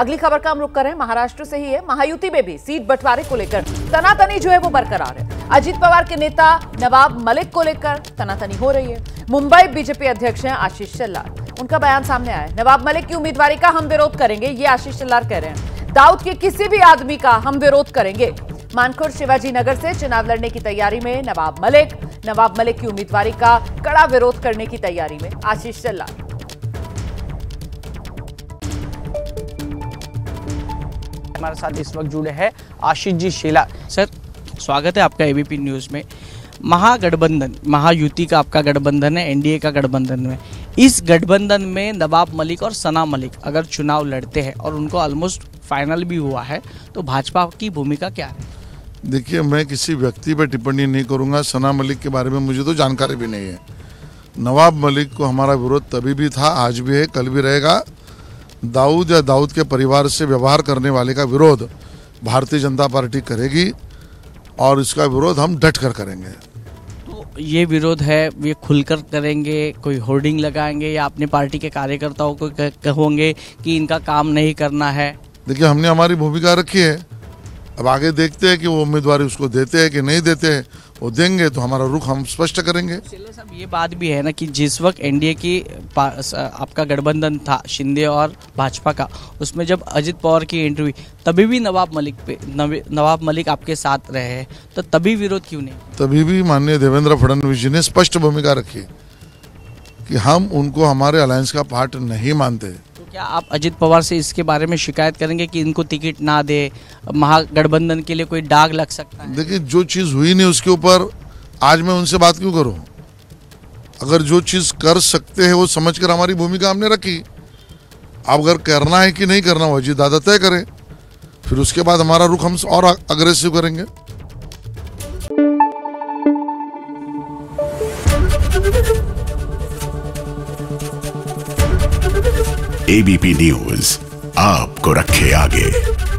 अगली खबर का हम रुख कर रहे हैं महाराष्ट्र से ही है। महायुति में भी सीट बंटवारे को लेकर तनातनी जो है वो बरकरार है। अजीत पवार के नेता नवाब मलिक को लेकर तनातनी हो रही है। मुंबई बीजेपी अध्यक्ष हैं आशीष शेलार, उनका बयान सामने आया। नवाब मलिक की उम्मीदवारी का हम विरोध करेंगे, ये आशीष शेलार कह रहे हैं। दाऊद के किसी भी आदमी का हम विरोध करेंगे। मानखुर्द शिवाजी नगर से चुनाव लड़ने की तैयारी में नवाब मलिक की उम्मीदवारी का कड़ा विरोध करने की तैयारी में आशीष शेलार। हमारे साथ इस वक्त जुड़े हैं आशीष जी शेलार। सर स्वागत है आपका एबीपी न्यूज़ में। महागठबंधन, महायुति का आपका गठबंधन है, एनडीए का गठबंधन में, इस गठबंधन में नवाब मलिक और सना मलिक अगर चुनाव लड़ते हैं और उनको ऑलमोस्ट फाइनल भी हुआ है, तो भाजपा की भूमिका क्या है? देखिए, मैं किसी व्यक्ति पर टिप्पणी नहीं करूँगा। सना मलिक के बारे में मुझे तो जानकारी भी नहीं है। नवाब मलिक को हमारा विरोध तभी भी था, आज भी है, कल भी रहेगा। दाऊद या दाऊद के परिवार से व्यवहार करने वाले का विरोध भारतीय जनता पार्टी करेगी और इसका विरोध हम डट कर करेंगे। तो ये विरोध है, ये खुलकर करेंगे, कोई होर्डिंग लगाएंगे या अपने पार्टी के कार्यकर्ताओं को कहोगे कि इनका काम नहीं करना है? देखिए, हमने हमारी भूमिका रखी है। अब आगे देखते हैं कि वो उम्मीदवार उसको देते हैं कि नहीं देते हैं। वो देंगे तो हमारा रुख हम स्पष्ट करेंगे। शेलार साहब, ये बात भी है ना कि जिस वक्त एनडीए की आपका गठबंधन था शिंदे और भाजपा का, उसमें जब अजीत पवार की एंट्री हुई तभी भी नवाब मलिक आपके साथ रहे, तो तभी विरोध क्यों नहीं? तभी भी माननीय देवेंद्र फडणवीस जी ने स्पष्ट भूमिका रखी कि हम उनको हमारे अलायंस का पार्ट नहीं मानते। तो क्या आप अजीत पवार से इसके बारे में शिकायत करेंगे कि इनको टिकट ना दे, महागठबंधन के लिए कोई दाग लग सकता है? देखिए, जो चीज़ हुई नहीं उसके ऊपर आज मैं उनसे बात क्यों करूं? अगर जो चीज़ कर सकते हैं वो समझकर हमारी भूमिका हमने रखी। अब अगर करना है कि नहीं करना वो अजीत दादा तय करें, फिर उसके बाद हमारा रुख हम और अग्रेसिव करेंगे। एबीपी न्यूज़ आपको रखे आगे।